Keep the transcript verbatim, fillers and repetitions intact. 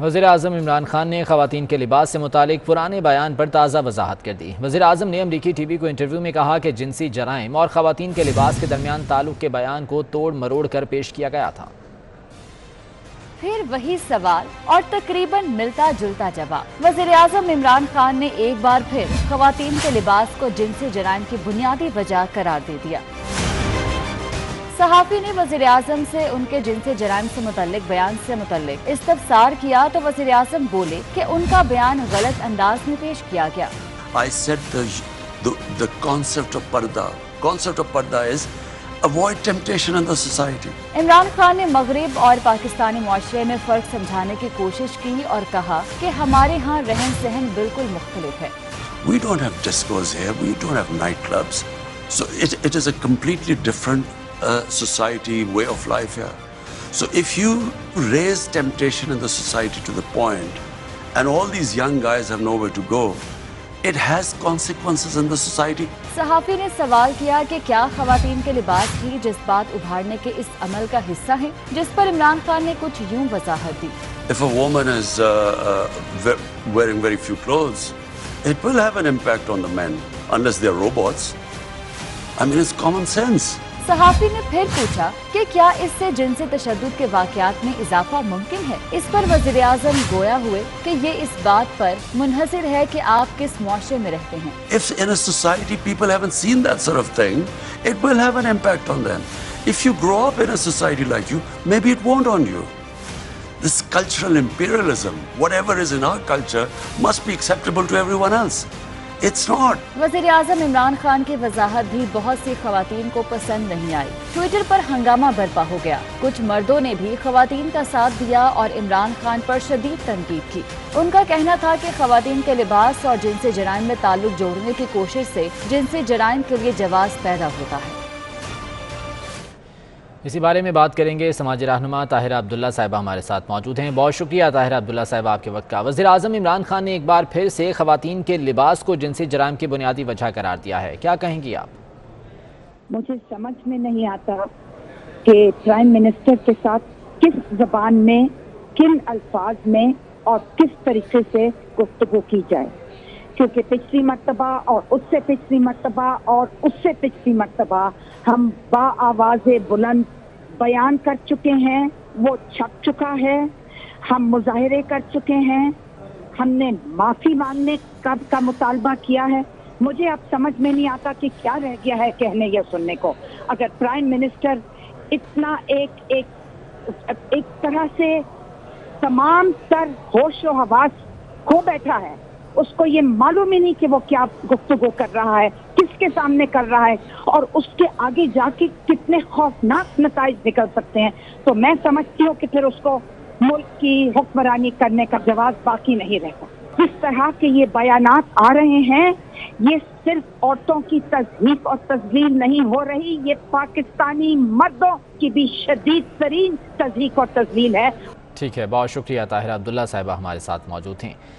वज़ीर आज़म इमरान खान ने ख़वातीन के लिबास से मुतालिक पुराने बयान पर ताज़ा वजाहत कर दी। वज़ीर आज़म ने अमरीकी टी वी को इंटरव्यू में कहा कि जिनसी जराइम और ख़वातीन के लिबास के दरमियान ताल्लुक़ के बयान को तोड़ मरोड़ कर पेश किया गया था। फिर वही सवाल और तकरीबन मिलता जुलता जवाब। वज़ीर आज़म इमरान खान ने एक बार फिर ख़वातीन के लिबास को जिनसी जराइम की बुनियादी वजह करार दे दिया। सहाफ़ी ने वज़ीर आज़म से उनके जिनसी जराइम से मुतल्लिक बयान से मुतल्लिक इस्तफ़सार किया तो वज़ीर आज़म बोले कि उनका बयान गलत अंदाज में पेश किया गया। I said the the concept of parda, concept of parda is avoid temptation in the society. Imran Khan ने मगरिब और पाकिस्तानी माशरे में फर्क समझाने की कोशिश की और कहा कि हमारे यहाँ रहन सहन बिल्कुल मुख्तलिफ है। We don't have discos here, we don't have nightclubs, so it it is a completely different Uh, society way of life here. So if you raise temptation in the society to the point, and all these young guys have nowhere to go, it has consequences in the society. सहाफ़ी ने सवाल किया कि क्या ख़वातीन के लिबास ही जज्बात उभारने के इस अमल का हिस्सा है, जिस पर इमरान खान ने कुछ यूँ वजाहत दी। If a woman is uh, uh, wearing very few clothes, it will have an impact on the men, unless they are robots. I mean, it's common sense. सहाफ़ी ने फिर पूछा कि क्या इससे जिनसी तशद्दुद के वाक़यात में इजाफा मुमकिन है। इस पर वज़ीर आज़म गोया हुए कि ये इस बात पर मुनहसिर है कि आप किस माशरे में रहते हैं। If in a society people haven't seen that sort of thing, it will have an impact on them. If you grow up in a society like you, maybe it won't on you. This cultural imperialism, whatever is in our culture, must be acceptable to everyone else. It's not. वज़ीर आज़म इमरान खान की वजाहत भी बहुत सी ख़वातीन को पसंद नहीं आई। Twitter पर हंगामा बरपा हो गया। कुछ मर्दों ने भी ख़वातीन का साथ दिया और इमरान खान पर शदीद तनकीद की। उनका कहना था कि ख़वातीन के लिबास और जिनसी जराइम में ताल्लुक जोड़ने की कोशिश से जिनसी जराइम के लिए जवाज़ पैदा होता है। इसी बारे में बात करेंगे। समाजी रहनुमा ताहिर अब्दुल्ला साहिबा हमारे साथ मौजूद हैं। बहुत शुक्रिया ताहिर अब्दुल्ला साहिबा आपके वक्त का। वज़ीर आज़म इमरान खान ने एक बार फिर से ख़वातीन के लिबास को जिनसी जराइम की बुनियादी वजह करार दिया है, क्या कहेंगी आप? मुझे समझ में नहीं आता कि प्राइम मिनिस्टर के साथ किस ज़बान में, किन अल्फाज में और किस तरीके से गुफ्तगू की जाए, क्योंकि पिछली मरतबा और उससे पिछली मरतबा और उससे पिछली मरतबा हम बा आवाज़े बुलंद बयान कर चुके हैं, वो छप चुका है। हम मुजाहरे कर चुके हैं, हमने माफ़ी मांगने कब का मुतालबा किया है। मुझे अब समझ में नहीं आता कि क्या रह गया है कहने या सुनने को। अगर प्राइम मिनिस्टर इतना एक एक एक तरह से तमाम तर होश व हवास खो बैठा है, उसको ये मालूम ही नहीं कि वो क्या गुफ्तगू कर रहा है, किसके सामने कर रहा है और उसके आगे जाके कितने खौफनाक नताइज निकल सकते हैं, तो मैं समझती हूँ कि फिर उसको मुल्क की हुक्मरानी करने का जवाब बाकी नहीं रहता। जिस तरह के ये बयानात आ रहे हैं, ये सिर्फ औरतों की तज़हीफ़ और तज़लील नहीं हो रही, ये पाकिस्तानी मर्दों की भी शदीद तरीन तज़हीफ़ और तज़लील है। ठीक है, बहुत शुक्रिया ताहिर अब्दुल्ला साहिबा हमारे साथ मौजूद हैं।